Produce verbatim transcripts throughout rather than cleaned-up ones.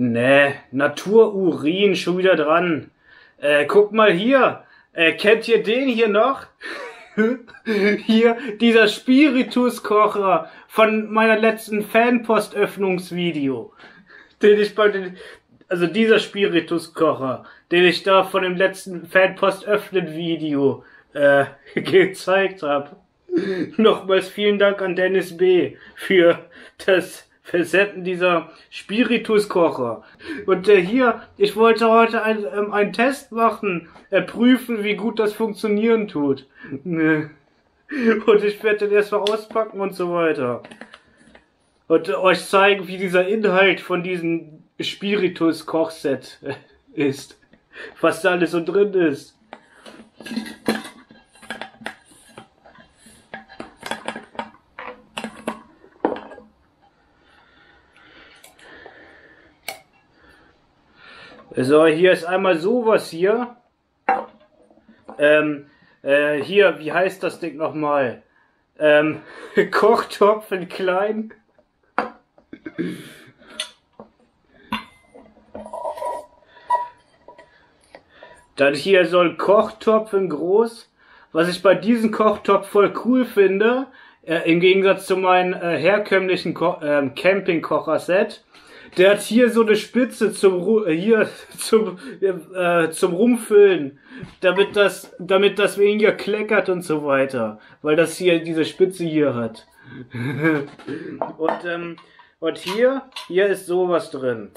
Nee, Natururin, schon wieder dran. Äh, guck mal hier. Äh, kennt ihr den hier noch? Hier, dieser Spirituskocher von meiner letzten Fanpostöffnungsvideo. Den ich bei den... Also dieser Spirituskocher, den ich da von dem letzten Fanpost-Öffnen-Video äh, gezeigt habe. Nochmals vielen Dank an Dennis B. für das Versetzen dieser Spirituskocher. Und äh, hier, ich wollte heute ein, ähm, einen Test machen, äh, prüfen, wie gut das funktionieren tut. Und ich werde den erstmal auspacken und so weiter. Und äh, euch zeigen, wie dieser Inhalt von diesen... Spiritus Kochset ist, was da alles so drin ist. So, hier ist einmal sowas hier. Ähm, äh, hier, wie heißt das Ding nochmal? Ähm, Kochtopf in klein. Dann hier soll Kochtopf in groß. Was ich bei diesem Kochtopf voll cool finde, äh, im Gegensatz zu meinem äh, herkömmlichen Ko äh, Campingkocher-Set, der hat hier so eine Spitze zum äh, hier zum äh, zum Rumfüllen, damit das damit das weniger kleckert und so weiter, weil das hier diese Spitze hier hat. und ähm, und hier hier ist sowas drin.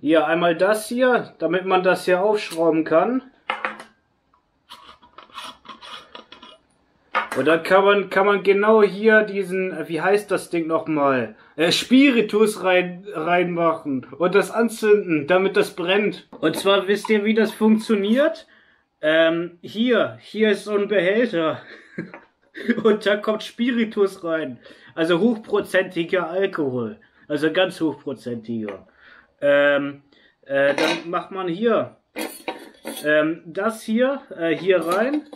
Hier einmal das hier, damit man das hier aufschrauben kann. Und dann kann man, kann man genau hier diesen, wie heißt das Ding nochmal, äh, Spiritus rein, reinmachen und das anzünden, damit das brennt. Und zwar wisst ihr, wie das funktioniert? Ähm, hier, hier ist so ein Behälter. Und da kommt Spiritus rein. Also hochprozentiger Alkohol. Also ganz hochprozentiger. Ähm, äh, dann macht man hier ähm, das hier äh, hier rein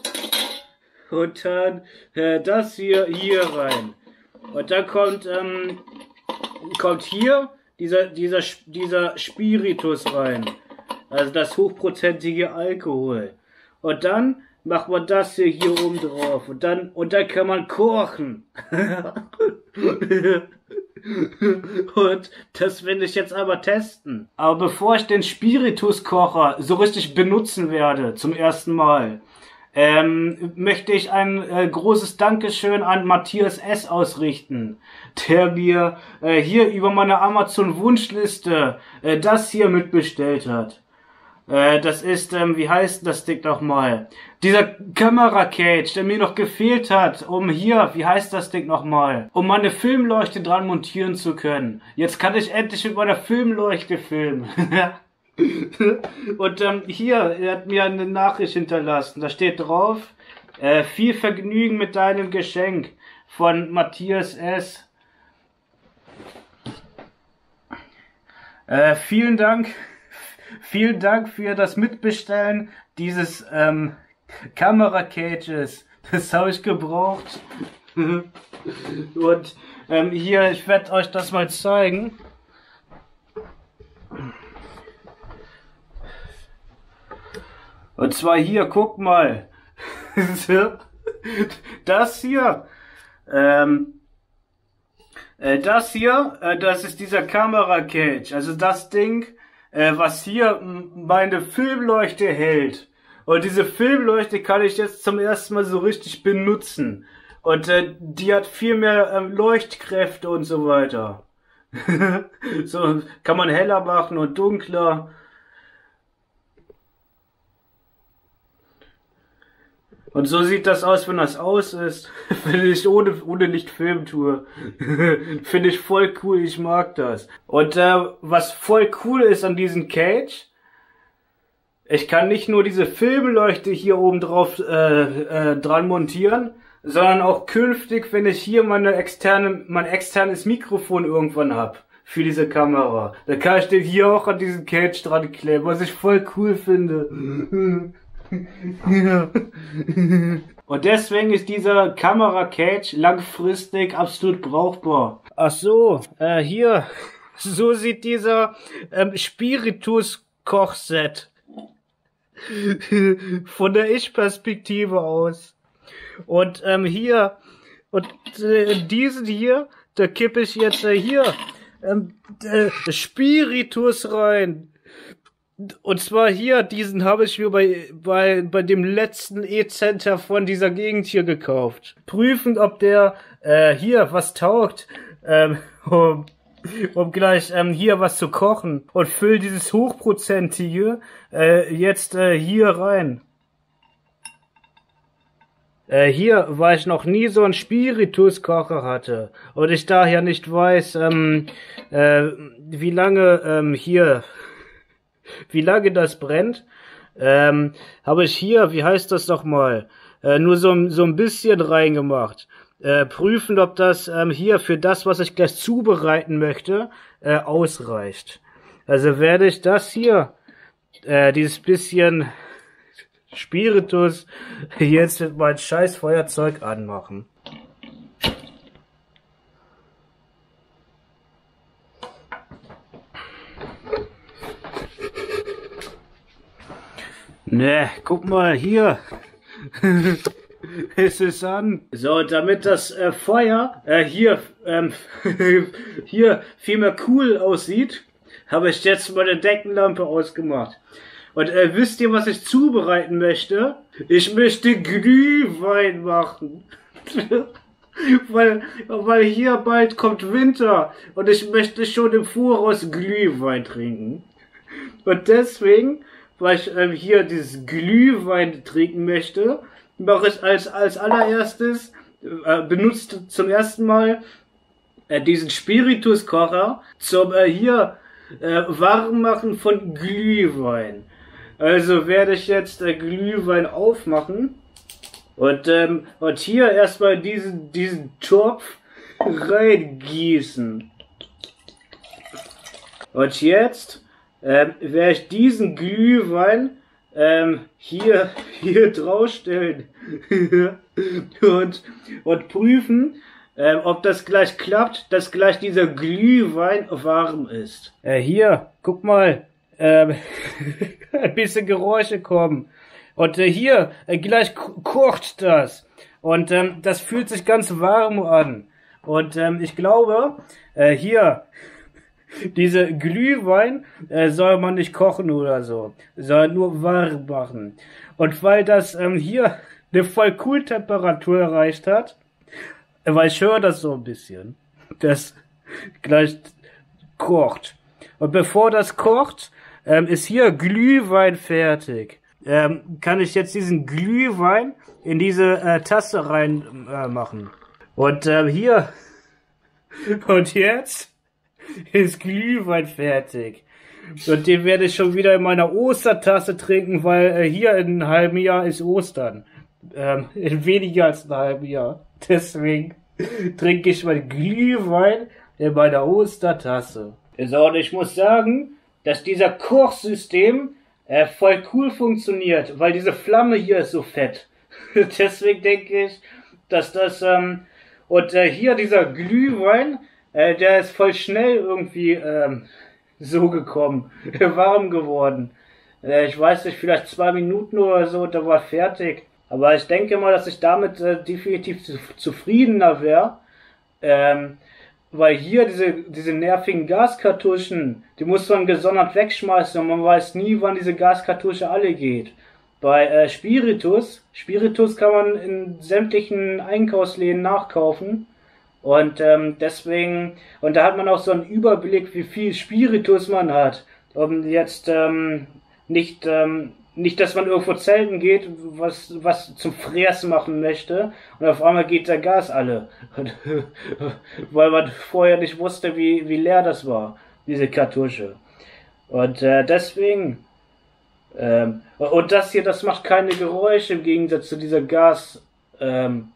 und dann äh, das hier hier rein und dann kommt ähm, kommt hier dieser dieser dieser Spiritus rein, also das hochprozentige Alkohol, und dann macht man das hier hier oben drauf und dann und dann kann man kochen. Und das will ich jetzt aber testen. Aber bevor ich den Spirituskocher so richtig benutzen werde, zum ersten Mal, ähm, möchte ich ein äh, großes Dankeschön an Matthias S. ausrichten, der mir äh, hier über meine Amazon-Wunschliste äh, das hier mitbestellt hat. Äh, das ist, ähm, wie heißt das Ding nochmal? Dieser Kamera-Cage, der mir noch gefehlt hat, um hier, wie heißt das Ding nochmal? Um meine Filmleuchte dran montieren zu können. Jetzt kann ich endlich mit meiner Filmleuchte filmen. Und ähm, hier, er hat mir eine Nachricht hinterlassen. Da steht drauf, äh, viel Vergnügen mit deinem Geschenk von Matthias S. Äh, vielen Dank. Vielen Dank für das Mitbestellen dieses ähm, Kamera-Cages. Das habe ich gebraucht. Und ähm, hier, ich werde euch das mal zeigen. Und zwar hier, guck mal. Das hier. Ähm, äh, das hier, äh, das ist dieser Kamera-Cage. Also das Ding, was hier meine Filmleuchte hält. Und diese Filmleuchte kann ich jetzt zum ersten Mal so richtig benutzen. Und äh, die hat viel mehr äh, Leuchtkräfte und so weiter. So kann man heller machen und dunkler. Und so sieht das aus, wenn das aus ist. Wenn ich ohne, ohne Licht Film tue. Finde ich voll cool, ich mag das. Und äh, was voll cool ist an diesem Cage, ich kann nicht nur diese Filmleuchte hier oben drauf äh, äh, dran montieren, sondern auch künftig, wenn ich hier meine externe, mein externes Mikrofon irgendwann habe, für diese Kamera. Da kann ich den hier auch an diesen Cage dran kleben, was ich voll cool finde. Ja. Und deswegen ist dieser Kamera-Cage langfristig absolut brauchbar. Ach so, äh, hier. So sieht dieser ähm, Spiritus-Kochset von der Ich-Perspektive aus. Und ähm, hier, und äh, diesen hier, da kippe ich jetzt äh, hier ähm, äh, Spiritus rein. Und zwar hier, diesen habe ich mir bei, bei, bei dem letzten E-Center von dieser Gegend hier gekauft. Prüfen, ob der äh, hier was taugt, ähm, um, um gleich ähm, hier was zu kochen. Und füll dieses Hochprozentige äh, jetzt äh, hier rein. Äh, hier, weil ich noch nie so einen Spirituskocher hatte und ich daher nicht weiß, ähm, äh, wie lange ähm, hier, wie lange das brennt, ähm, habe ich hier, wie heißt das nochmal, äh, nur so, so ein bisschen reingemacht. Äh, prüfen, ob das ähm, hier für das, was ich gleich zubereiten möchte, äh, ausreicht. Also werde ich das hier, äh, dieses bisschen Spiritus jetzt mit meinem scheiß Feuerzeug anmachen. Ne, guck mal hier. Es ist an. So, und damit das äh, Feuer äh, hier, ähm, hier viel mehr cool aussieht, habe ich jetzt meine Deckenlampe ausgemacht. Und äh, wisst ihr, was ich zubereiten möchte? Ich möchte Glühwein machen. weil, weil hier bald kommt Winter und ich möchte schon im Voraus Glühwein trinken. Und deswegen, weil ich äh, hier dieses Glühwein trinken möchte, mache ich als, als allererstes, äh, benutzt zum ersten Mal äh, diesen Spirituskocher zum äh, hier äh, Warmmachen von Glühwein. Also werde ich jetzt äh, Glühwein aufmachen und, ähm, und hier erstmal diesen, diesen Topf reingießen. Und jetzt ähm, werde ich diesen Glühwein ähm, hier, hier draufstellen und, und prüfen, ähm, ob das gleich klappt, dass gleich dieser Glühwein warm ist. Äh, hier, guck mal. Ähm, ein bisschen Geräusche kommen. Und äh, hier, äh, gleich kocht das. Und ähm, das fühlt sich ganz warm an. Und ähm, ich glaube, äh, hier, diese Glühwein äh, soll man nicht kochen oder so. Soll nur warm machen. Und weil das ähm, hier eine voll cool Temperatur erreicht hat, äh, weil ich höre das so ein bisschen, das gleich kocht. Und bevor das kocht, Ähm, ist hier Glühwein fertig. Ähm, kann ich jetzt diesen Glühwein in diese äh, Tasse rein äh, machen. Und ähm, hier. Und jetzt ist Glühwein fertig. Und den werde ich schon wieder in meiner Ostertasse trinken, weil äh, hier in einem halben Jahr ist Ostern. Ähm, in weniger als einem halben Jahr. Deswegen trinke ich mein Glühwein in meiner Ostertasse. So, und ich muss sagen, dass dieser Kochsystem äh, voll cool funktioniert, weil diese Flamme hier ist so fett. Deswegen denke ich, dass das, ähm, und äh, hier dieser Glühwein, äh, der ist voll schnell irgendwie ähm, so gekommen, warm geworden. Äh, ich weiß nicht, vielleicht zwei Minuten oder so, da war fertig. Aber ich denke mal, dass ich damit äh, definitiv zu, zufriedener wäre. Ähm, Weil hier diese, diese nervigen Gaskartuschen, die muss man gesondert wegschmeißen und man weiß nie, wann diese Gaskartusche alle geht. Bei äh, Spiritus, Spiritus kann man in sämtlichen Einkaufsläden nachkaufen und ähm, deswegen, und da hat man auch so einen Überblick, wie viel Spiritus man hat. Um jetzt ähm, nicht, ähm, nicht, dass man irgendwo zelten geht, was, was zum Fress machen möchte und auf einmal geht der Gas alle. Weil man vorher nicht wusste, wie, wie leer das war, diese Kartusche. Und äh, deswegen, ähm, und das hier, das macht keine Geräusche im Gegensatz zu dieser Gaskocher. Ähm,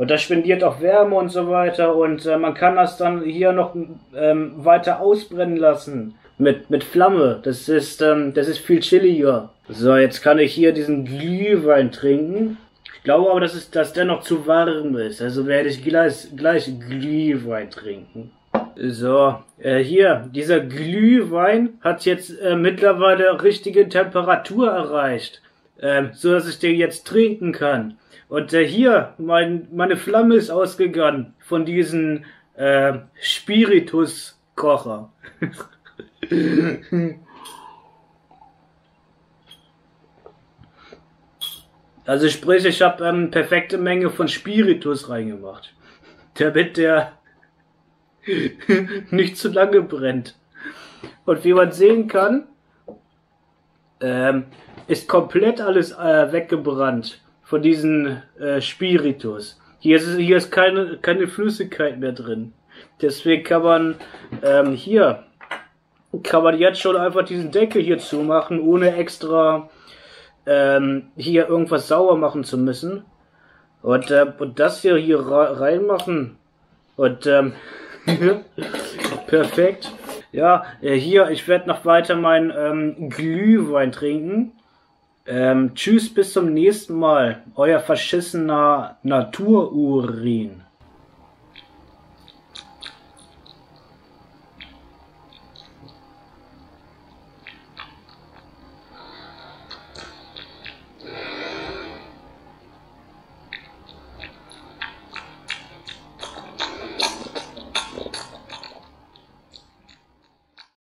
Und das spendiert auch Wärme und so weiter. Und äh, man kann das dann hier noch ähm, weiter ausbrennen lassen. Mit, mit Flamme. Das ist, ähm, das ist viel chilliger. So, jetzt kann ich hier diesen Glühwein trinken. Ich glaube aber, dass, es, dass der noch zu warm ist. Also werde ich gleich, gleich Glühwein trinken. So, äh, hier, dieser Glühwein hat jetzt äh, mittlerweile richtige Temperatur erreicht. Ähm, so dass ich den jetzt trinken kann. Und äh, hier, mein, meine Flamme ist ausgegangen von diesem äh, Spirituskocher. Also sprich, ich habe eine ähm, perfekte Menge von Spiritus reingemacht, damit der nicht zu lange brennt. Und wie man sehen kann, ähm, ist komplett alles äh, weggebrannt von diesem äh, Spiritus. Hier ist, hier ist keine, keine Flüssigkeit mehr drin. Deswegen kann man ähm, hier kann man jetzt schon einfach diesen Deckel hier zumachen, ohne extra ähm, hier irgendwas sauer machen zu müssen. Und, äh, und das hier hier reinmachen. Und ähm, perfekt. Ja, hier, ich werde noch weiter meinen ähm, Glühwein trinken. Ähm, tschüss, bis zum nächsten Mal. Euer verschissener Natururin.